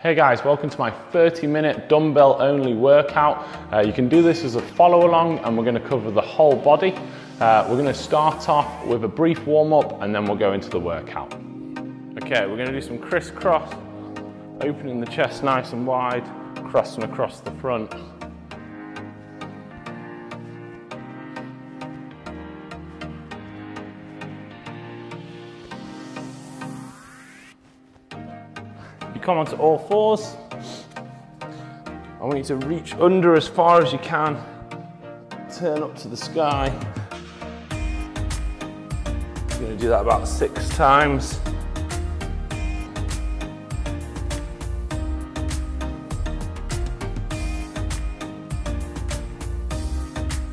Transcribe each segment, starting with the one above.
Hey guys, welcome to my 30-minute dumbbell only workout. You can do this as a follow along and we're going to cover the whole body. We're going to start off with a brief warm up and then we'll go into the workout. Okay, we're going to do some crisscross, opening the chest nice and wide, crossing across the front. Come onto all fours. I want you to reach under as far as you can, turn up to the sky. You're going to do that about 6 times.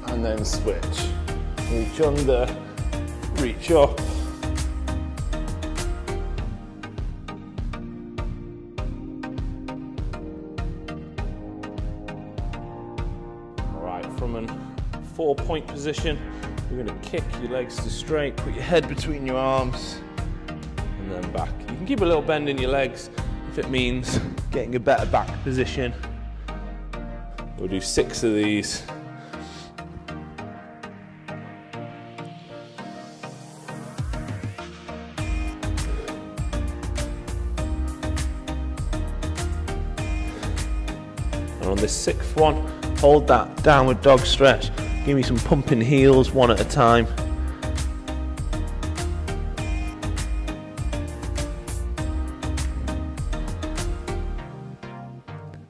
And then switch. Reach under, reach up. From a 4-point position, you're going to kick your legs to straight, put your head between your arms, and then back. You can keep a little bend in your legs if it means getting a better back position. We'll do 6 of these. And on this 6th one, hold that downward dog stretch. Give me some pumping heels one at a time.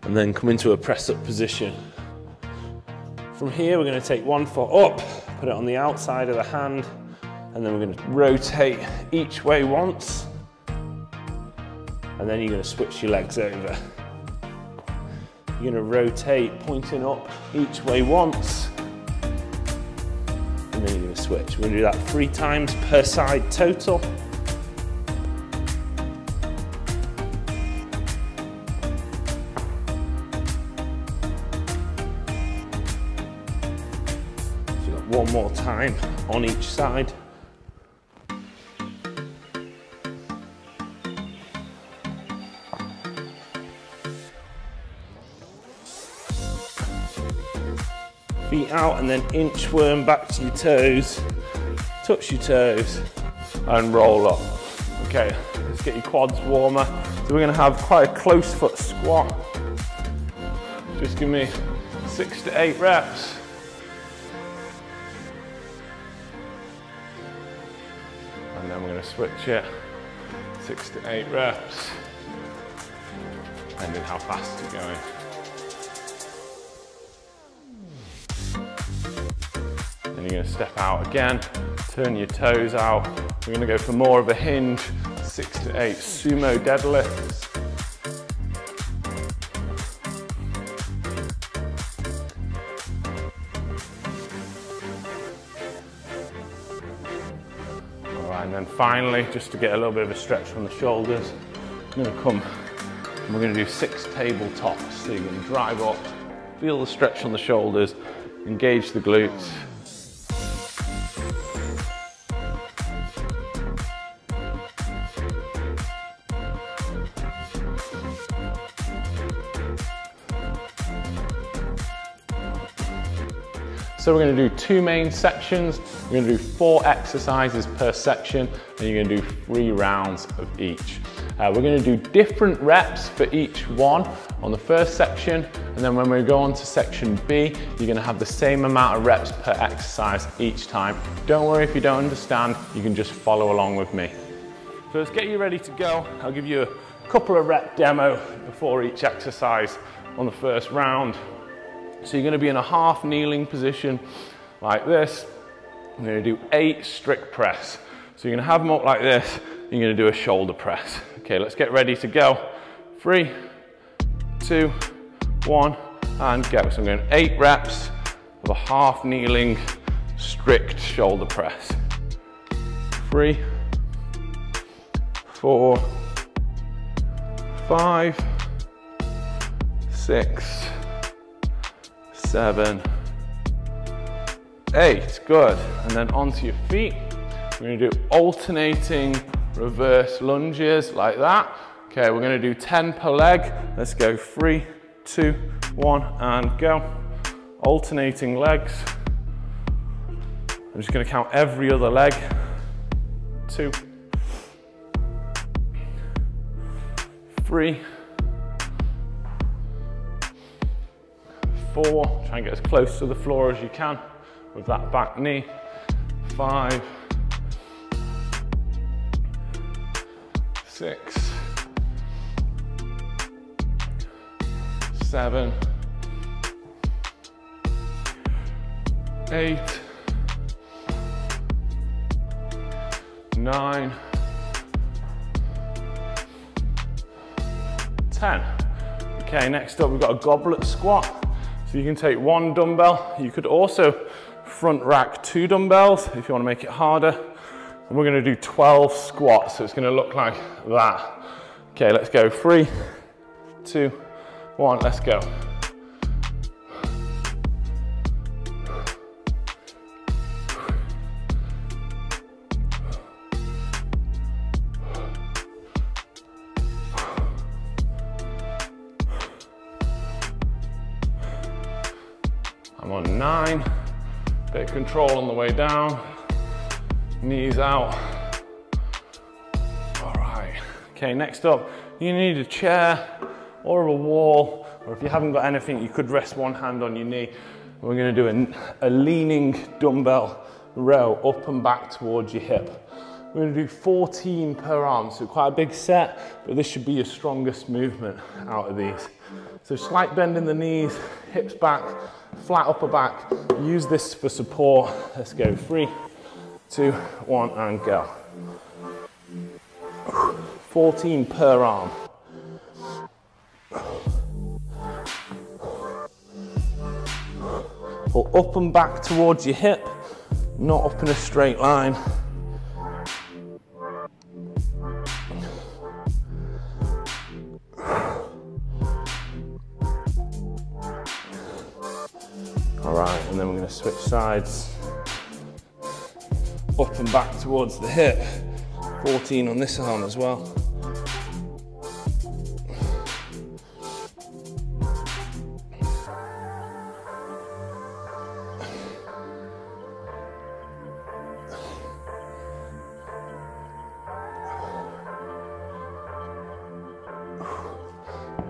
And then come into a press up position. From here, we're going to take one foot up, put it on the outside of the hand, and then we're going to rotate each way once. And then you're going to switch your legs over. You're going to rotate, pointing up each way once, and then you're going to switch. We're going to do that 3 times per side total. So you've got one more time on each side. Feet out and then inchworm back to your toes, touch your toes and roll up. Okay, let's get your quads warmer. So we're going to have quite a close foot squat. Just give me 6 to 8 reps. And then we're going to switch it. 6 to 8 reps. Depending how fast you're going. You're going to step out again, turn your toes out. We're going to go for more of a hinge, 6 to 8 sumo deadlifts. All right, and then finally, just to get a little bit of a stretch from the shoulders, I'm going to come and we're going to do 6 tabletops. So you're going to drive up, feel the stretch on the shoulders, engage the glutes. So we're going to do 2 main sections, we're going to do 4 exercises per section, and you're going to do 3 rounds of each. We're going to do different reps for each one on the first section, and then when we go on to section B, you're going to have the same amount of reps per exercise each time. Don't worry if you don't understand, you can just follow along with me. So let's get you ready to go. I'll give you a couple of rep demo before each exercise on the first round. So you're going to be in a half kneeling position like this. You're going to do 8 strict press. So you're going to have them up like this. You're going to do a shoulder press. Okay, let's get ready to go. 3, 2, 1, and go. So I'm going 8 reps of a half kneeling strict shoulder press. 3, 4, 5, 6, 7, 8, good. And then onto your feet. We're gonna do alternating reverse lunges like that. Okay, we're gonna do 10 per leg. Let's go 3, 2, 1, and go. Alternating legs. I'm just gonna count every other leg. 2, 3, 4, try and get as close to the floor as you can with that back knee. 5, 6, 7, 8, 9, 10. Okay, next up we've got a goblet squat. So you can take one dumbbell. You could also front rack 2 dumbbells if you want to make it harder. And we're going to do 12 squats, so it's going to look like that. Okay, let's go. 3, 2, 1, let's go. I'm on 9, bit of control on the way down, knees out. All right, okay, next up, you need a chair or a wall, or if you haven't got anything, you could rest one hand on your knee. We're gonna do a leaning dumbbell row, up and back towards your hip. We're gonna do 14 per arm, so quite a big set, but this should be your strongest movement out of these. So slight bend in the knees, hips back, flat upper back. Use this for support. Let's go. 3, 2, 1, and go. 14 per arm. Pull up and back towards your hip, not up in a straight line. And then we're going to switch sides, up and back towards the hip. 14 on this arm as well.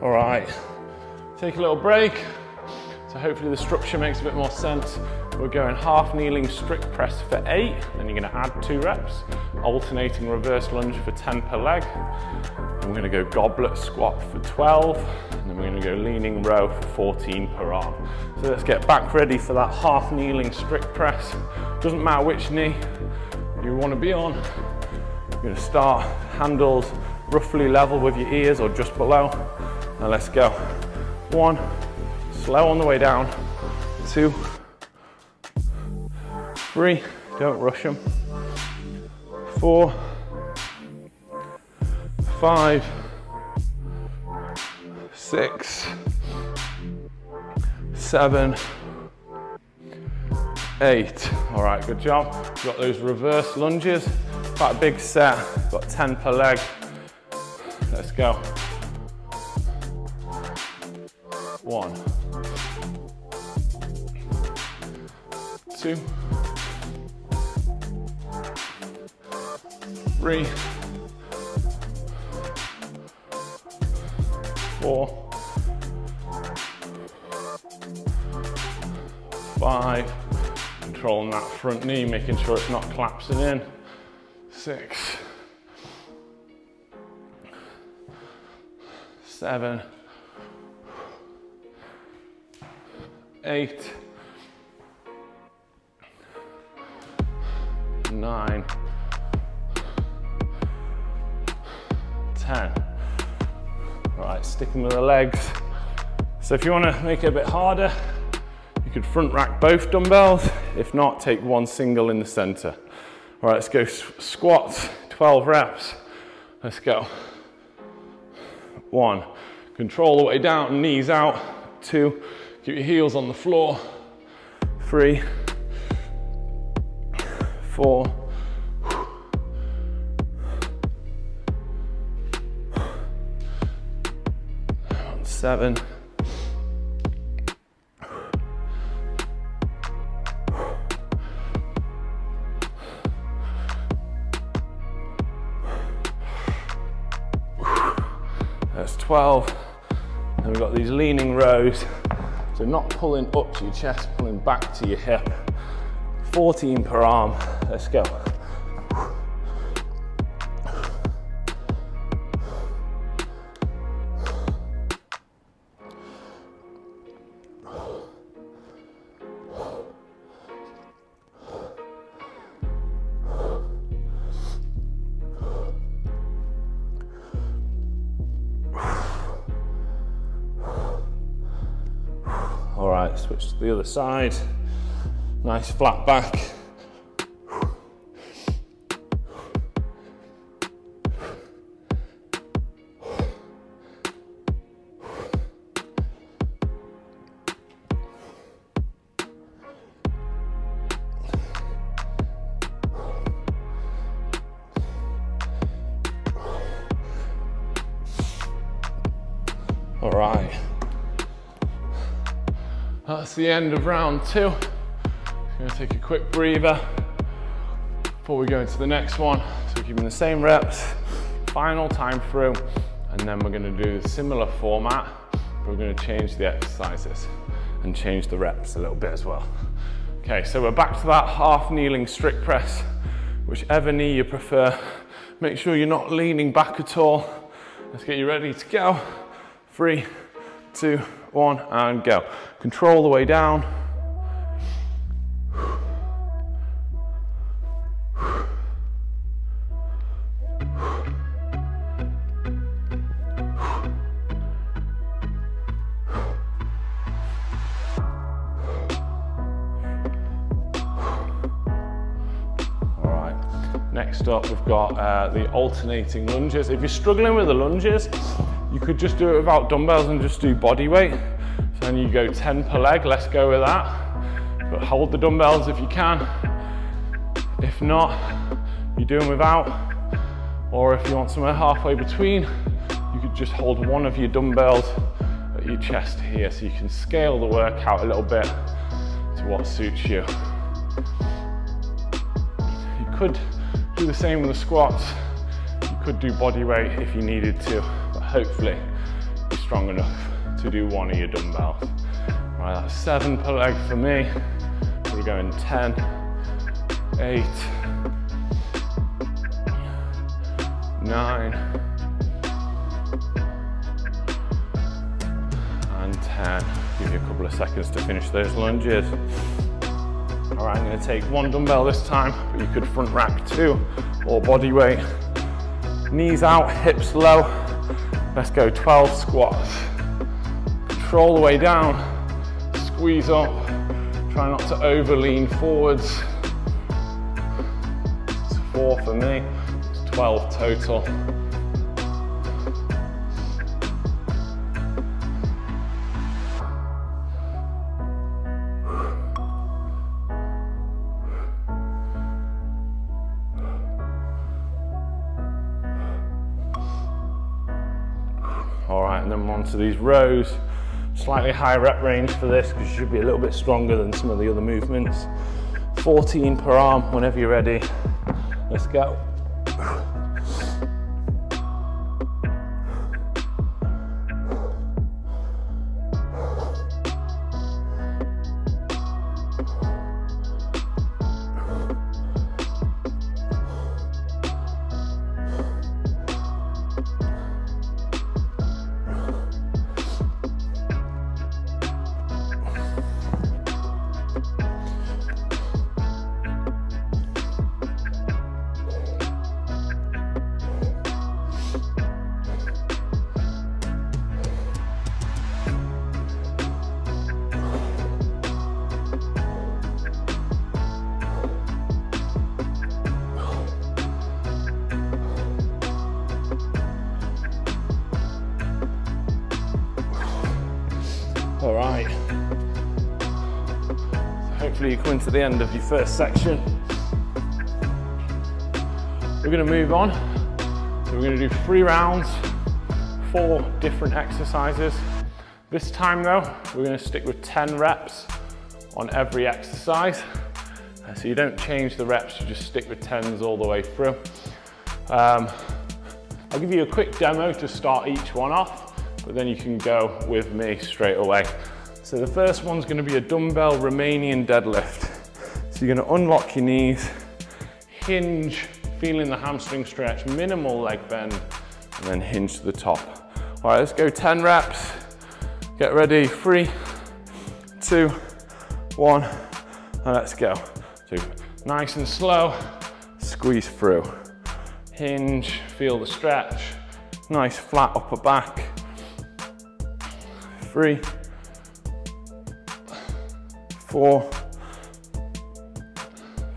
All right, take a little break. So hopefully the structure makes a bit more sense. We're going half kneeling strict press for 8, then you're gonna add 2 reps, alternating reverse lunge for 10 per leg. And we're gonna go goblet squat for 12, and then we're gonna go leaning row for 14 per arm. So let's get back ready for that half kneeling strict press. Doesn't matter which knee you wanna be on. You're gonna start handles roughly level with your ears or just below. And let's go. 1, slow on the way down. 2, 3, don't rush them. 4, 5, 6, 7, 8. All right, good job. Got those reverse lunges. Quite a big set. Got 10 per leg. Let's go. 1. 2, 3, 4, 5, controlling that front knee, making sure it's not collapsing in. 6, 7, 8. 9, 10. Right, sticking with the legs. So if you want to make it a bit harder, you could front rack both dumbbells. If not, take one single in the center. All right, let's go squats, 12 reps. Let's go. 1, control the way down, knees out. 2, keep your heels on the floor. 3, 4, 7. That's 12. And we've got these leaning rows. So not pulling up to your chest, pulling back to your hip. 14 per arm. Let's go. All right, switch to the other side. Nice flat back. All right. That's the end of round 2. I'm going to take a quick breather before we go into the next one. So keeping the same reps, final time through, and then we're going to do a similar format. We're going to change the exercises and change the reps a little bit as well. Okay, so we're back to that half kneeling strict press, whichever knee you prefer. Make sure you're not leaning back at all. Let's get you ready to go. 3, 2, 1, and go. Control the way down. Next up, we've got the alternating lunges. If you're struggling with the lunges, you could just do it without dumbbells and just do body weight. So then you go 10 per leg, let's go with that. But hold the dumbbells if you can. If not, you're doing without. Or if you want somewhere halfway between, you could just hold one of your dumbbells at your chest here. So you can scale the workout a little bit to what suits you. You could do the same with the squats. You could do body weight if you needed to, but hopefully you're strong enough to do one of your dumbbells. Right, that's 7 per leg for me. We're going 10, 8, 9, and 10. Give you a couple of seconds to finish those lunges. All right, I'm going to take one dumbbell this time, but you could front rack 2 or body weight. Knees out, hips low. Let's go 12 squats. Control the way down, squeeze up. Try not to over lean forwards. It's 4 for me, it's 12 total. So these rows, slightly higher rep range for this because you should be a little bit stronger than some of the other movements. 14 per arm whenever you're ready. Let's go. All right, so hopefully you come to the end of your first section. We're gonna move on. So we're gonna do 3 rounds, 4 different exercises. This time though, we're going to stick with 10 reps on every exercise. So you don't change the reps, you just stick with 10s all the way through. I'll give you a quick demo to start each one off, but then you can go with me straight away. So the first one's going to be a dumbbell Romanian deadlift. So you're going to unlock your knees, hinge, feeling the hamstring stretch, minimal leg bend, and then hinge to the top. All right, let's go 10 reps. Get ready, 3, 2, 1, and let's go. Two, nice and slow, squeeze through. Hinge, feel the stretch, nice flat upper back. 3, 4,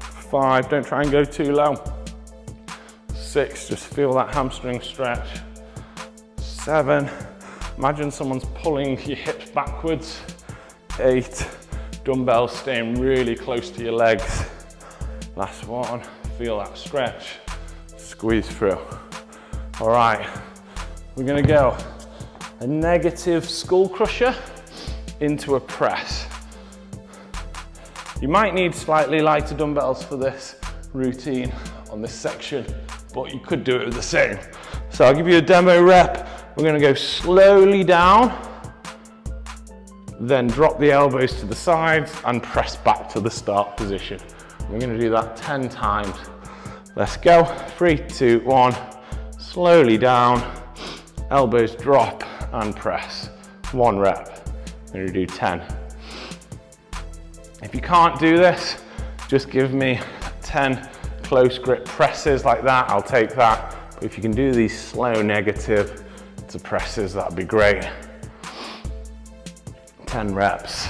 5, don't try and go too low. 6, just feel that hamstring stretch. 7, imagine someone's pulling your hips backwards. 8, dumbbells staying really close to your legs. Last one, feel that stretch, squeeze through. All right, we're gonna go a negative skull crusher into a press. You might need slightly lighter dumbbells for this routine on this section, but you could do it with the same. So I'll give you a demo rep. We're gonna go slowly down, then drop the elbows to the sides and press back to the start position. We're gonna do that 10 times. Let's go, 3, 2, 1, slowly down, elbows drop and press. 1 rep, we're gonna do 10. If you can't do this, just give me 10 close grip presses like that, I'll take that. But if you can do these slow negative to presses, that'd be great. 10 reps.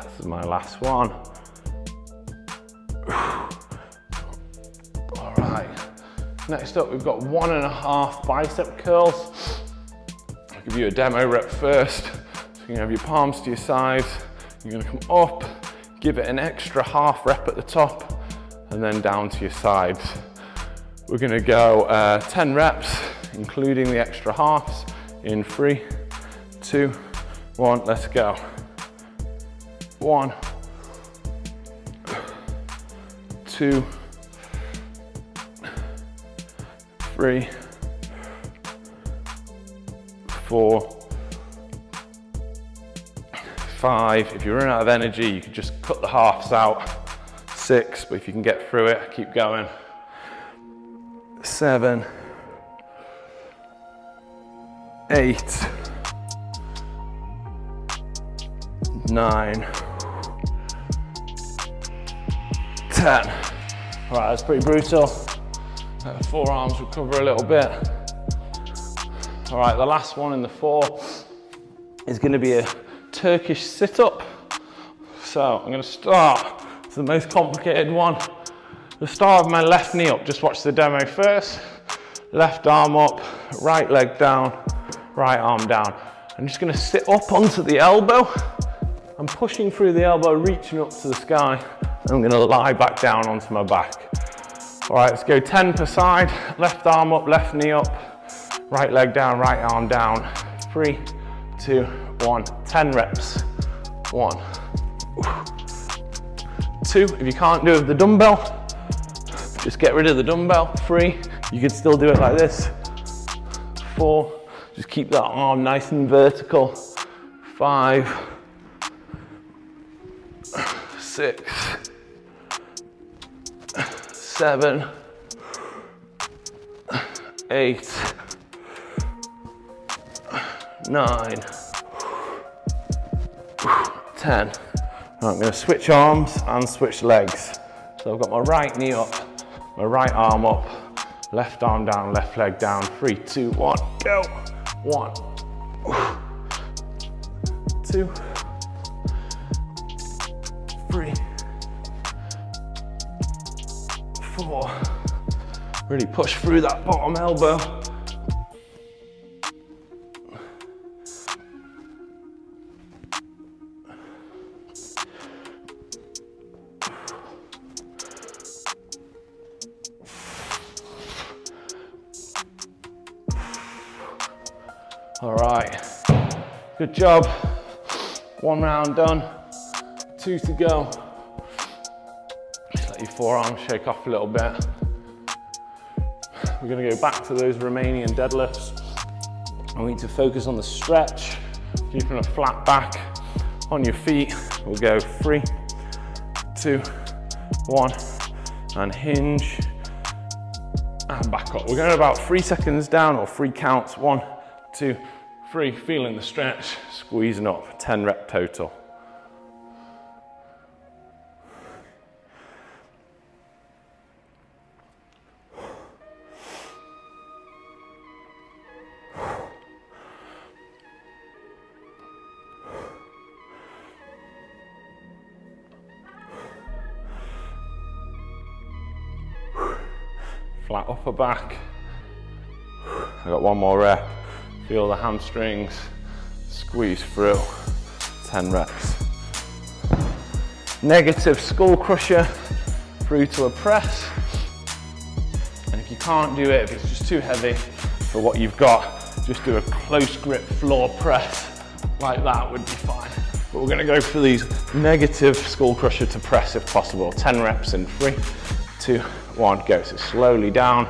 This is my last one. All right, next up we've got 1.5 bicep curls. I'll give you a demo rep first. So you can have your palms to your sides, you're gonna come up, give it an extra half rep at the top, and then down to your sides. We're gonna go 10 reps, including the extra halves, in 3, 2, 1, let's go. 1, 2, 3, 4, 5. If you run out of energy, you can just cut the halves out. 6, but if you can get through it, keep going. 7, 8, 9, 10. All right, that's pretty brutal. Forearms recover a little bit. All right, the last one in the 4 is going to be a Turkish sit up. So I'm going to start with the most complicated one. I'll start with my left knee up. Just watch the demo first. Left arm up, right leg down, right arm down. I'm just going to sit up onto the elbow. I'm pushing through the elbow, reaching up to the sky. I'm going to lie back down onto my back. All right, let's go 10 per side. Left arm up, left knee up, right leg down, right arm down. 3, 2, 1, 10 reps. 1, 2, if you can't do it with the dumbbell, just get rid of the dumbbell. 3, you could still do it like this. 4, just keep that arm nice and vertical. 5, 6, 7, 8, 9, 10. Now I'm going to switch arms and switch legs. So I've got my right knee up, my right arm up, left arm down, left leg down. 3, 2, 1, go. 1, 2. 3, 4, really push through that bottom elbow. All right, good job. One round done, two to go. Just let your forearms shake off a little bit. We're gonna go back to those Romanian deadlifts. I need to focus on the stretch, keeping a flat back on your feet. We'll go 3, 2, 1, and hinge, and back up. We're going about 3 seconds down, or 3 counts, 1, 2, 3, feeling the stretch, squeezing up, 10 rep total. Flat upper back. I got one more rep. Feel the hamstrings. Squeeze through. 10 reps. Negative skull crusher through to a press. And if you can't do it, if it's just too heavy for what you've got, just do a close grip floor press like that would be fine. But we're gonna go for these negative skull crusher to press if possible. 10 reps in 3, 2, 1, go. So slowly down,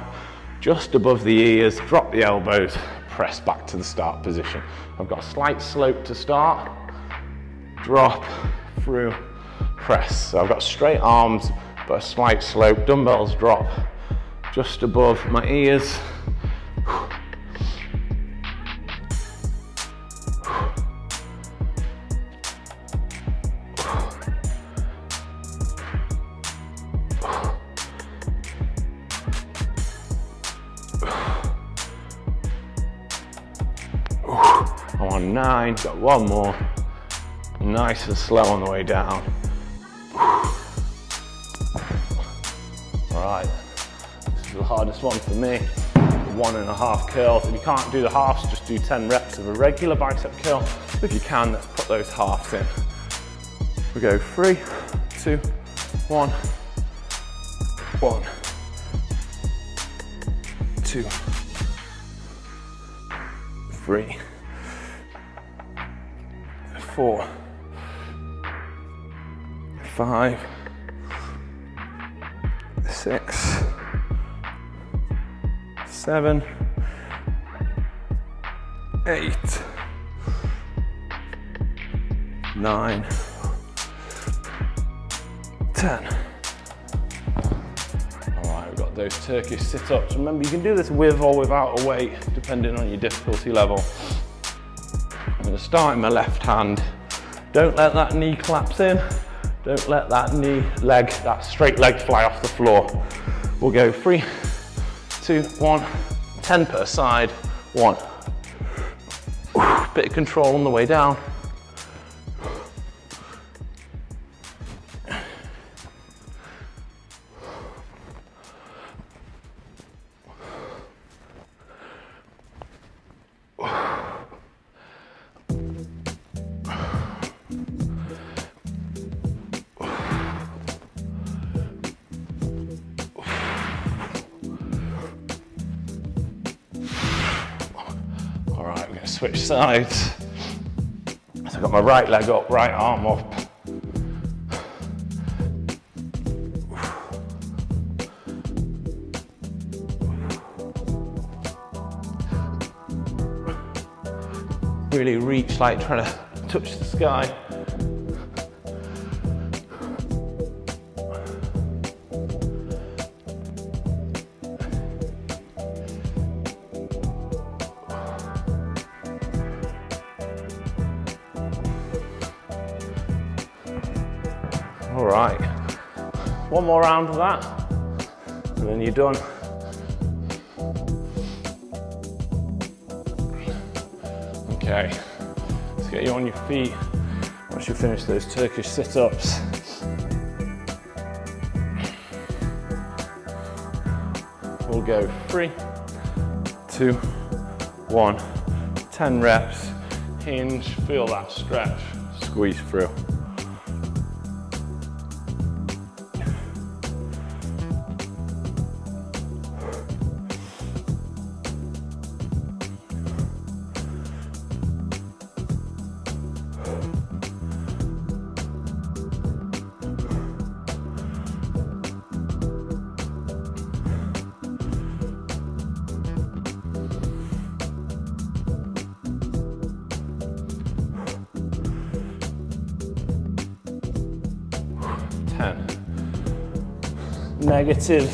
just above the ears, drop the elbows, press back to the start position. I've got a slight slope to start, drop, through, press. So I've got straight arms, but a slight slope, dumbbells drop, just above my ears. Nine, got one more. Nice and slow on the way down. All right, this is the hardest one for me. 1.5 curls. If you can't do the halves, just do 10 reps of a regular bicep curl. If you can, let's put those halves in. We go 3, 2, 1, 1, 2, 3. 4, 5, 6, 7, 8, 9, 10. All right, we've got those Turkish sit ups. Remember, you can do this with or without a weight, depending on your difficulty level. I'm gonna start in my left hand. Don't let that knee collapse in. Don't let that that straight leg fly off the floor. We'll go 3, 2, 1, 10 per side, 1. Bit of control on the way down. Switch sides. So I've got my right leg up, right arm up. Really reach, like trying to touch the sky. All right, one more round of that, and then you're done. Okay, let's get you on your feet once you finish those Turkish sit-ups. We'll go 3, 2, 1, 10 reps, hinge, feel that stretch, squeeze through. 10. Negative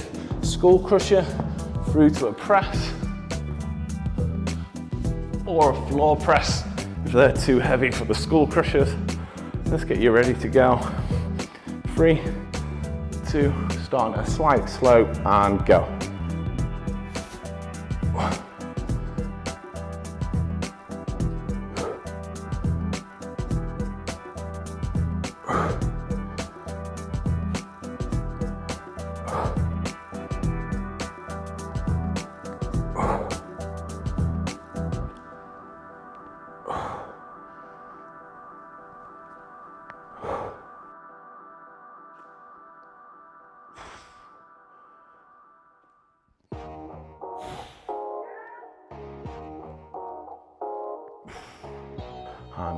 skull crusher through to a press or a floor press if they're too heavy for the skull crushers. Let's get you ready to go. 3, 2, start on a slight slope and go.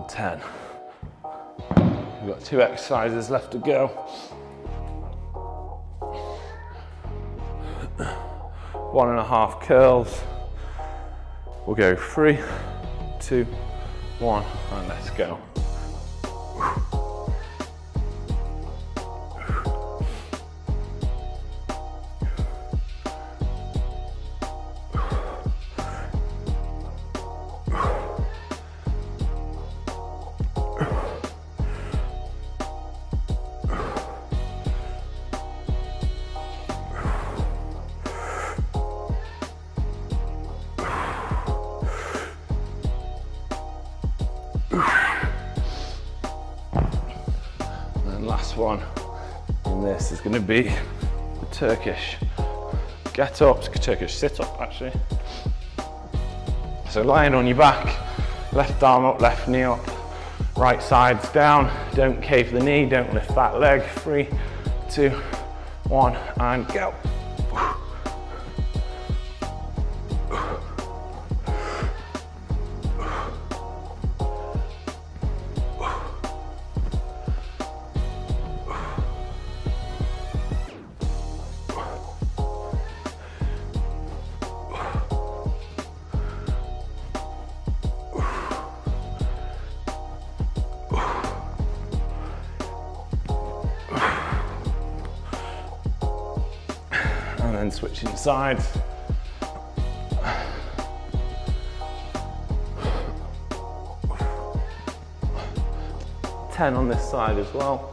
10. We've got 2 exercises left to go. One and a half curls. We'll go 3, 2, 1, and let's go. One in this is going to be the Turkish get up, Turkish sit up actually. So lying on your back, left arm up, left knee up, right side's down, don't cave the knee, don't lift that leg. 3, 2, 1 and go. And switching sides. Ten on this side as well.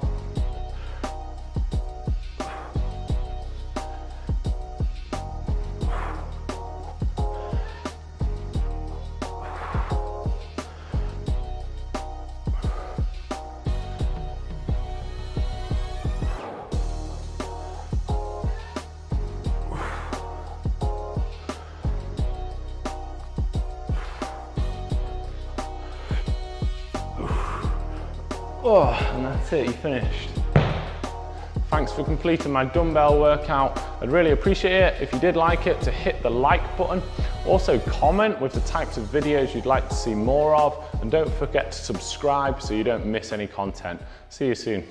Oh, and that's it, you finished. Thanks for completing my dumbbell workout. I'd really appreciate it if you did like it to hit the like button. Also comment with the types of videos you'd like to see more of, and don't forget to subscribe so you don't miss any content. See you soon.